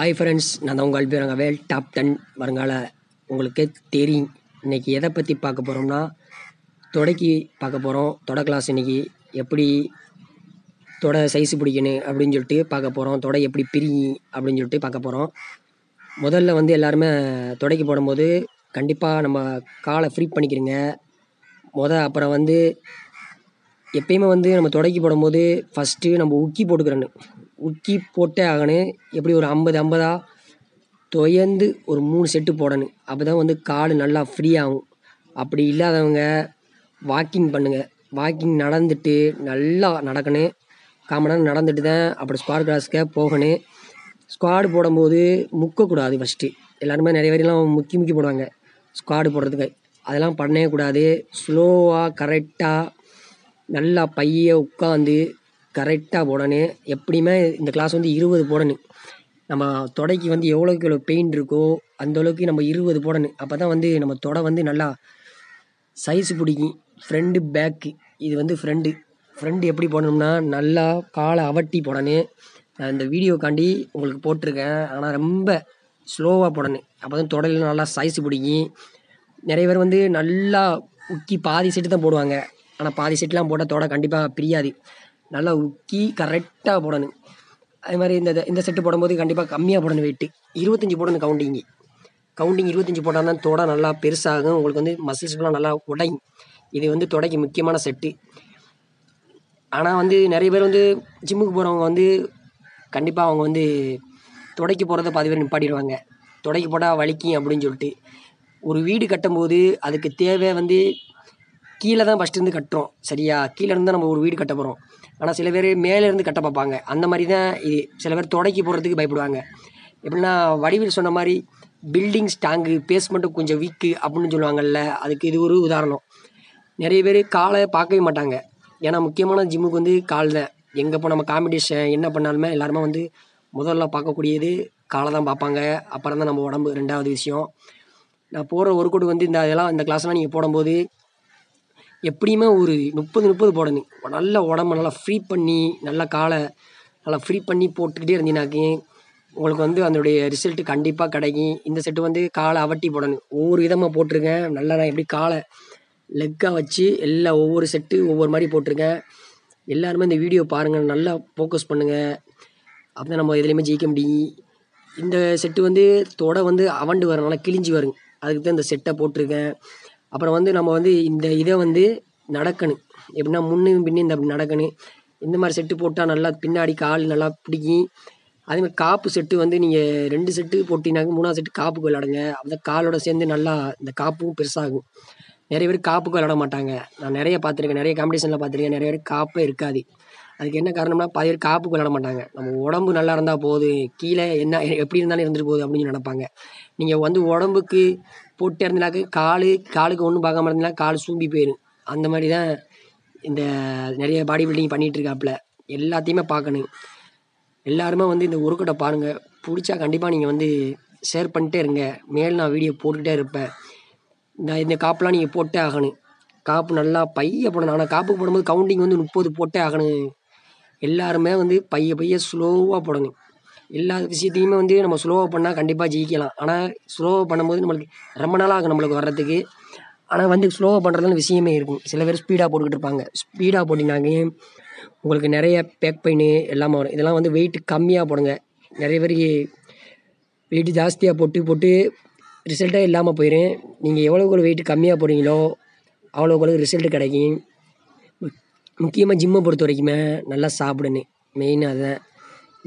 Hi friends, நான் தான் உங்கள் வீரங்கவேல். டாப் 10 வருங்கால உங்களுக்கே தெரியும். இன்றைக்கி எதை பற்றி பார்க்க போகிறோம்னா தொடக்கி பார்க்க போகிறோம். தொட கிளாஸ் இன்றைக்கி எப்படி தொட சைஸு பிடிக்கணும் அப்படின்னு சொல்லிட்டு பார்க்க போகிறோம். தொடை எப்படி பிரியும் அப்படின்னு சொல்லிட்டு பார்க்க போகிறோம். முதல்ல வந்து எல்லாருமே தொடக்கி போடும்போது கண்டிப்பாக நம்ம காலை ஃப்ரீ பண்ணிக்கிறோங்க அப்புறம் வந்து எப்பயுமே வந்து நம்ம தொடக்கி போடும்போது ஃபஸ்ட்டு நம்ம உக்கி போட்டுக்கிறோன்னு உக்கி போட்டே ஆகணும். எப்படி ஒரு 50-50 தொயந்து ஒரு 3 செட்டு போடணும். அப்போ தான் வந்து கால் நல்லா ஃப்ரீ ஆகும். அப்படி இல்லாதவங்க வாக்கிங் பண்ணுங்கள். வாக்கிங் நடந்துட்டு நல்லா நடக்கணும். காமனாக நடந்துட்டு தான் அப்புறம் ஸ்குவாட் கிளாஸ்க்கு போகணும். ஸ்குவாடு போடும்போது முக்கக்கூடாது. ஃபஸ்ட்டு எல்லாருமே நிறைய பேரெல்லாம் முக்கி போடுவாங்க ஸ்குவாடு போடுறதுக்கு. அதெல்லாம் பண்ணவே கூடாது. ஸ்லோவாக கரெக்டாக நல்லா பையை உட்காந்து கரெக்டாக போடணும். எப்படியுமே இந்த கிளாஸ் வந்து 20 போடணும். நம்ம தொடைக்கு வந்து எவ்வளோக்கு எவ்வளோ பெயின் இருக்கோ அந்தளவுக்கு நம்ம 20 போடணும். அப்போ தான் வந்து நம்ம தொடை வந்து நல்லா சைஸ் பிடிக்கும். ஃப்ரண்ட்டு பேக்கு இது வந்து ஃப்ரண்ட்டு எப்படி போடணும்னா நல்லா காலை அவட்டி போடணும். நான் இந்த வீடியோக்காண்டி உங்களுக்கு போட்டிருக்கேன். ஆனால் ரொம்ப ஸ்லோவாக போடணும். அப்போ தான் தொடையில் நல்லா சைஸ் பிடிக்கும். நிறைய பேர் வந்து நல்லா உக்கி பாதி செட்டு தான் போடுவாங்க. ஆனால் பாதி செட்டுலாம் போட்டால் தொடை கண்டிப்பாக பிரியாது. நல்லா உக்கி கரெக்டாக போடணும். அது மாதிரி இந்த செட்டு போடும்போது கண்டிப்பாக கம்மியாக போடணும். வெயிட்டு 25 போடணும். கவுண்டிங் 25 போட்டால் தான் தொடை நல்லா பெருசாகும். உங்களுக்கு வந்து மசில்ஸ்லாம் நல்லா உடையும். இது வந்து தொடைக்கு முக்கியமான செட்டு. ஆனால் வந்து நிறைய பேர் வந்து ஜிம்முக்கு போகிறவங்க வந்து கண்டிப்பாக அவங்க வந்து தொடைக்கு போகிறத பாதி பேர் நிப்பாட்டிடுவாங்க. தொடைக்கு போட்டால் வலிக்கும் அப்படின்னு சொல்லிட்டு. ஒரு வீடு கட்டும்போது அதுக்கு தேவை வந்து கீழே தான் ஃபஸ்ட்டு இருந்து கட்டுறோம். சரியா, கீழே இருந்து தான் நம்ம ஒரு வீடு கட்ட போகிறோம். ஆனால் சில பேர் மேலேருந்து கட்ட பார்ப்பாங்க. அந்த மாதிரி தான் இது. சில பேர் தொடக்கி போடுறதுக்கு பயப்படுவாங்க. எப்படின்னா வடிவில் சொன்ன மாதிரி பில்டிங் ஸ்டாங்கு பேஸ்மெண்ட்டு கொஞ்சம் வீக்கு அப்படின்னு சொல்லுவாங்கள்ல, அதுக்கு இது ஒரு உதாரணம். நிறைய பேர் காலை பார்க்கவே மாட்டாங்க. ஏன்னா முக்கியமான ஜிம்முக்கு வந்து கால் தான். எங்கே இப்போ நம்ம காம்படிஷன் என்ன பண்ணாலுமே எல்லாருமே வந்து முதல்ல பார்க்கக்கூடியது காலை தான் பார்ப்பாங்க. அப்புறம் தான் நம்ம உடம்பு. ரெண்டாவது விஷயம், நான் போடுற ஒரு கோடு வந்து இந்த கிளாஸ்லாம் நீங்கள் போடும்போது எப்படியுமே ஒரு 30 போடணும். நல்லா உடம்பு நல்லா ஃப்ரீ பண்ணி நல்லா காலை நல்லா ஃப்ரீ பண்ணி போட்டுக்கிட்டே இருந்தீங்கன்னாக்கி உங்களுக்கு வந்து அதனுடைய ரிசல்ட்டு கண்டிப்பாக கிடைக்கும். இந்த செட்டு வந்து காலை அவட்டி போடணும். ஒவ்வொரு விதமாக போட்டிருக்கேன். நல்லா நான் எப்படி காலை லெக்காக வச்சு எல்லா ஒவ்வொரு செட்டு ஒவ்வொரு மாதிரி போட்டிருக்கேன். எல்லாருமே இந்த வீடியோ பாருங்கள். நல்லா ஃபோக்கஸ் பண்ணுங்கள். அப்போ தான் நம்ம எதுலேயுமே ஜெயிக்க முடியும். இந்த செட்டு வந்து தொடை வந்து அவண்டு வரனால கிழிஞ்சி வரும். அதுக்கு தான் இந்த செட்டை போட்டிருக்கேன். அப்புறம் வந்து நம்ம வந்து இந்த இதை வந்து நடக்கணும். எப்படின்னா முன்னும் பின்னு இந்த அப்படி நடக்கணும். இந்த மாதிரி செட்டு போட்டால் நல்லா பின்னாடி கால் நல்லா பிடிக்கும். அதேமாதிரி காப்பு செட்டு வந்து நீங்கள் 2 செட்டு போட்டிங்கனாக்க 3ஆவது செட்டு காப்புக்கு விளாடுங்க. அந்த காலோட சேர்ந்து நல்லா இந்த காப்பும் பெருசாகும். நிறைய பேர் காப்புக்கு விளாட மாட்டாங்க. நான் நிறைய பார்த்துருக்கேன். நிறைய காம்படிஷனில் பார்த்துருக்கேன். நிறைய பேர் காப்பே இருக்காது. அதுக்கு என்ன காரணம்னா பாதி பேர் காப்புக்கு விளாட மாட்டாங்க. நம்ம உடம்பு நல்லா இருந்தால் போகுது, கீழே என்ன எப்படி இருந்தாலும் இருந்துட்டு போகுது அப்படின்னு நினைப்பாங்க. நீங்கள் வந்து உடம்புக்கு போட்டே இருந்தாக்க காலுக்கு ஒன்றும் பார்க்காம இருந்தீங்கன்னா கால் சூம்பி போயிடும். அந்த மாதிரி தான் இந்த நிறைய பாடி பில்டிங் பண்ணிகிட்ருக்காப்புல. எல்லாத்தையுமே பார்க்கணும். எல்லாருமே வந்து இந்த ஒர்க்கோட்டை பாருங்கள். பிடிச்சா கண்டிப்பாக நீங்கள் வந்து ஷேர் பண்ணிட்டே இருங்க. மேல் நான் வீடியோ போட்டுகிட்டே இருப்பேன். இந்த காப்புலாம் நீங்கள் போட்டே ஆகணும். காப்பு நல்லா பைய போடணும். ஆனால் காப்புக்கு போடும்போது கவுண்டிங் வந்து 30 போட்டே ஆகணும். எல்லாருமே வந்து பைய ஸ்லோவாக போடணும். எல்லா விஷயத்தையுமே வந்து நம்ம ஸ்லோவாக பண்ணால் கண்டிப்பாக ஜெயிக்கலாம். ஆனால் ஸ்லோவாக பண்ணும்போது நம்மளுக்கு ரொம்ப நாளாக ஆகும் நம்மளுக்கு வர்றதுக்கு. ஆனால் வந்து ஸ்லோவாக பண்ணுறதுனால விஷயமே இருக்கும். சில பேர் ஸ்பீடாக போட்டுக்கிட்டு இருப்பாங்க. ஸ்பீடாக போட்டிங்கனாங்க உங்களுக்கு நிறைய பேக் பெயின் எல்லாமே வரும். இதெல்லாம் வந்து வெயிட் கம்மியாக போடுங்க. நிறைய பேர் வெயிட் ஜாஸ்தியாக போட்டு ரிசல்ட்டே இல்லாமல் போயிடும். நீங்கள் எவ்வளோக்கு வெயிட் கம்மியாக போடுறீங்களோ அவ்வளோக்கு ரிசல்ட்டு கிடைக்கும். முக்கியமாக ஜிம்மை பொறுத்த வரைக்குமே நல்லா சாப்பிடணும். மெயினாக அதுதான்.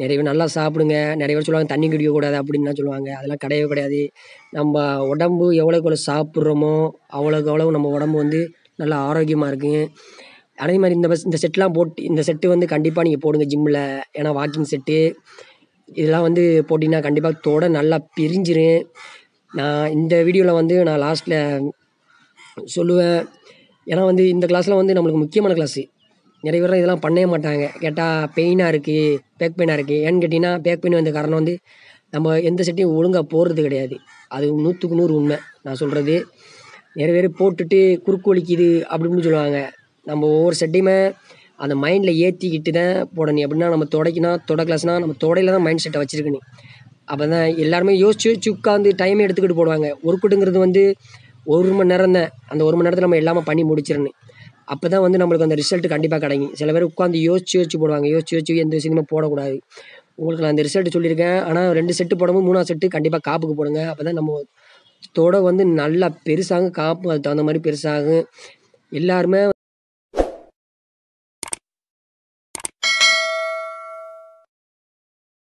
நிறைய பேர் நல்லா சாப்பிடுங்க. நிறைய பேர் சொல்லுவாங்க தண்ணி குடிக்கக்கூடாது அப்படின்லாம் சொல்லுவாங்க. அதெல்லாம் கிடையாது. நம்ம உடம்பு எவ்வளோக்கு எவ்வளோ சாப்பிட்றோமோ அவ்வளோக்கு அவ்வளோ நம்ம உடம்பு வந்து நல்லா ஆரோக்கியமாக இருக்குங்க. அதே மாதிரி இந்த செட்டெலாம் போட்டு இந்த செட்டு வந்து கண்டிப்பாக நீங்கள் போடுங்க ஜிம்மில். ஏன்னா வாக்கிங் செட்டு இதெல்லாம் வந்து போட்டிங்கன்னா கண்டிப்பாக தொட நல்லா பிரிஞ்சிடும். நான் இந்த வீடியோவில் வந்து நான் லாஸ்ட்டில் சொல்லுவேன். ஏன்னா வந்து இந்த கிளாஸ்லாம் வந்து நம்மளுக்கு முக்கியமான கிளாஸு. நிறைய பேர் இதெல்லாம் பண்ணவே மாட்டாங்க. கேட்டால் பெயினாக இருக்குது, பேக் பெயினாக இருக்குது ஏன்னு கேட்டிங்கன்னா பேக் பெயின் வந்த காரணம் வந்து நம்ம எந்த செட்டையும் ஒழுங்காக போடுறது கிடையாது. அது 100% உண்மை நான் சொல்கிறது. நிறைய பேர் போட்டுட்டு குறுக்கு வலிக்குது அப்படின்னு சொல்லுவாங்க. நம்ம ஒவ்வொரு செட்டையுமே அந்த மைண்டில் ஏற்றிக்கிட்டு தான் போடணும். எப்படின்னா நம்ம தொடைக்குனா தொட கிளாஸ்னால் நம்ம தொடையில் தான் மைண்ட் செட்டை வச்சுருக்கணும். அப்போ தான் எல்லாருமே யோசிச்சு உட்காந்து டைம் எடுத்துக்கிட்டு போடுவாங்க. ஒர்க்குட்டுங்கிறது வந்து ஒரு மணி நேரம் தான், அந்த ஒரு மணி நேரத்தில் நம்ம எல்லாமே பண்ணி முடிச்சிடணும். அப்போ தான் வந்து நம்மளுக்கு அந்த ரிசல்ட்டு கண்டிப்பாக கிடைக்கும். சில பேர் உட்காந்து யோசிச்சு போடுவாங்க, யோசிச்சு எந்த சினிமா போடக்கூடாது. உங்களுக்கு நான் அந்த ரிசல்ட்டு சொல்லியிருக்கேன், ஆனால் 2 செட்டு போடும்போது 3ஆவது செட்டு கண்டிப்பாக காப்புக்கு போடுங்க. அப்போ தான் நம்ம தோட வந்து நல்லா பெருசாகும், காப்பு அதுக்கு தகுந்த மாதிரி பெருசாகும். எல்லாருமே